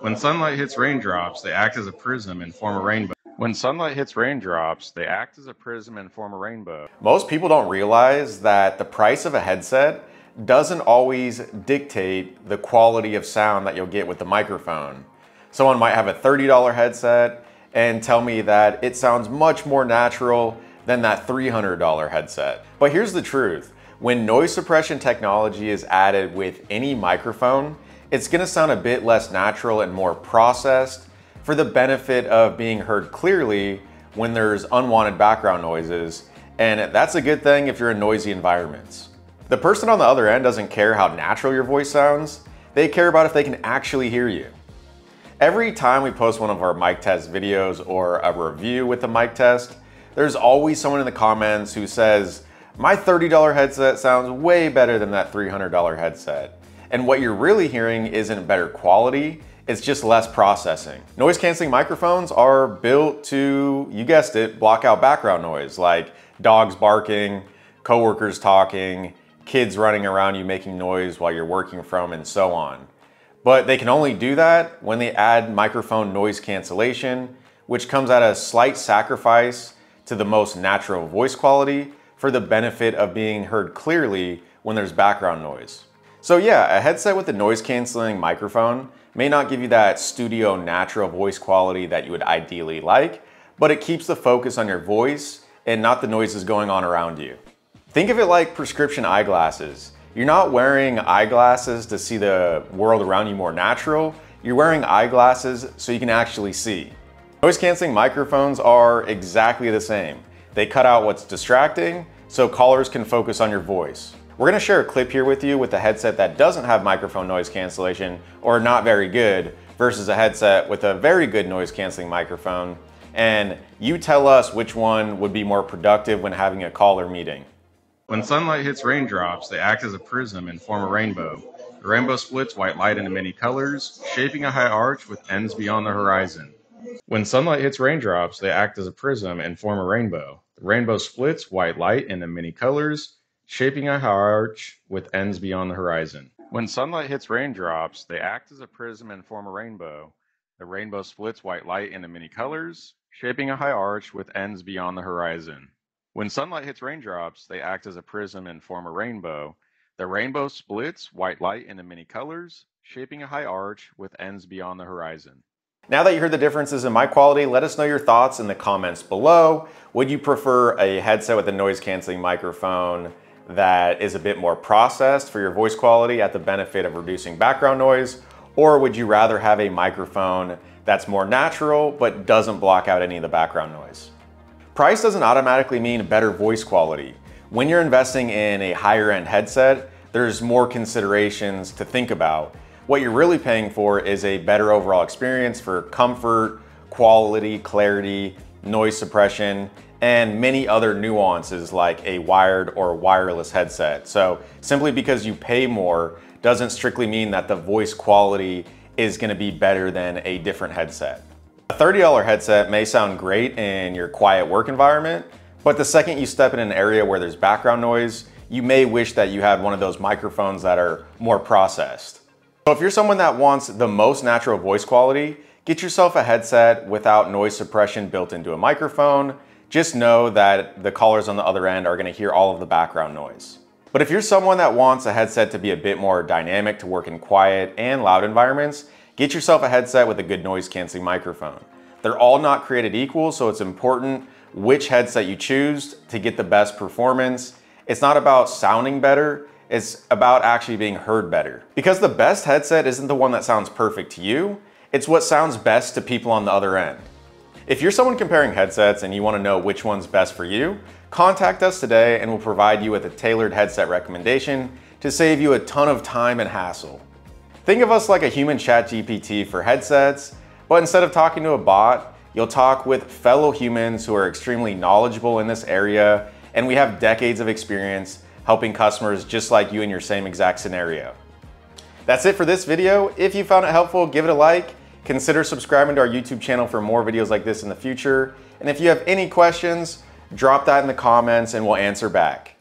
When sunlight hits raindrops, they act as a prism and form a rainbow. When sunlight hits raindrops, they act as a prism and form a rainbow. Most people don't realize that the price of a headset doesn't always dictate the quality of sound that you'll get with the microphone. Someone might have a $30 headset and tell me that it sounds much more natural than that $300 headset. But here's the truth. When noise suppression technology is added with any microphone, it's gonna sound a bit less natural and more processed for the benefit of being heard clearly when there's unwanted background noises. And that's a good thing if you're in noisy environments. The person on the other end doesn't care how natural your voice sounds. They care about if they can actually hear you. Every time we post one of our mic test videos or a review with a mic test, there's always someone in the comments who says, my $30 headset sounds way better than that $300 headset. And what you're really hearing isn't better quality, it's just less processing. Noise canceling microphones are built to, you guessed it, block out background noise like dogs barking, coworkers talking, kids running around you making noise while you're working from, and so on. But they can only do that when they add microphone noise cancellation, which comes at a slight sacrifice to the most natural voice quality for the benefit of being heard clearly when there's background noise. So yeah, a headset with a noise canceling microphone may not give you that studio natural voice quality that you would ideally like, but it keeps the focus on your voice and not the noises going on around you. Think of it like prescription eyeglasses. You're not wearing eyeglasses to see the world around you more natural. You're wearing eyeglasses so you can actually see. Noise canceling microphones are exactly the same. They cut out what's distracting so callers can focus on your voice. We're gonna share a clip here with you with a headset that doesn't have microphone noise cancellation or not very good versus a headset with a very good noise canceling microphone. And you tell us which one would be more productive when having a caller meeting. When sunlight hits raindrops, they act as a prism and form a rainbow. The rainbow splits white light into many colors, shaping a high arch with ends beyond the horizon. When sunlight hits raindrops, they act as a prism and form a rainbow. The rainbow splits white light into many colors, shaping a high arch with ends beyond the horizon. When sunlight hits raindrops, they act as a prism and form a rainbow. The rainbow splits white light into many colors, shaping a high arch with ends beyond the horizon. When sunlight hits raindrops, they act as a prism and form a rainbow. The rainbow splits white light into many colors, shaping a high arch with ends beyond the horizon. Now that you heard the differences in mic quality, let us know your thoughts in the comments below. Would you prefer a headset with a noise-canceling microphone that is a bit more processed for your voice quality at the benefit of reducing background noise? Or would you rather have a microphone that's more natural but doesn't block out any of the background noise? Price doesn't automatically mean better voice quality. When you're investing in a higher end headset, there's more considerations to think about. What you're really paying for is a better overall experience for comfort, quality, clarity, noise suppression, and many other nuances like a wired or wireless headset. So simply because you pay more doesn't strictly mean that the voice quality is gonna be better than a different headset. A $30 headset may sound great in your quiet work environment, but the second you step in an area where there's background noise, you may wish that you had one of those microphones that are more processed. So if you're someone that wants the most natural voice quality, get yourself a headset without noise suppression built into a microphone. Just know that the callers on the other end are gonna hear all of the background noise. But if you're someone that wants a headset to be a bit more dynamic to work in quiet and loud environments, get yourself a headset with a good noise canceling microphone. They're all not created equal, so it's important which headset you choose to get the best performance. It's not about sounding better, it's about actually being heard better. Because the best headset isn't the one that sounds perfect to you, it's what sounds best to people on the other end. If you're someone comparing headsets and you want to know which one's best for you, contact us today and we'll provide you with a tailored headset recommendation to save you a ton of time and hassle. Think of us like a human ChatGPT for headsets, but instead of talking to a bot, you'll talk with fellow humans who are extremely knowledgeable in this area, and we have decades of experience helping customers just like you in your same exact scenario. That's it for this video. If you found it helpful, give it a like. Consider subscribing to our YouTube channel for more videos like this in the future. And if you have any questions, drop that in the comments and we'll answer back.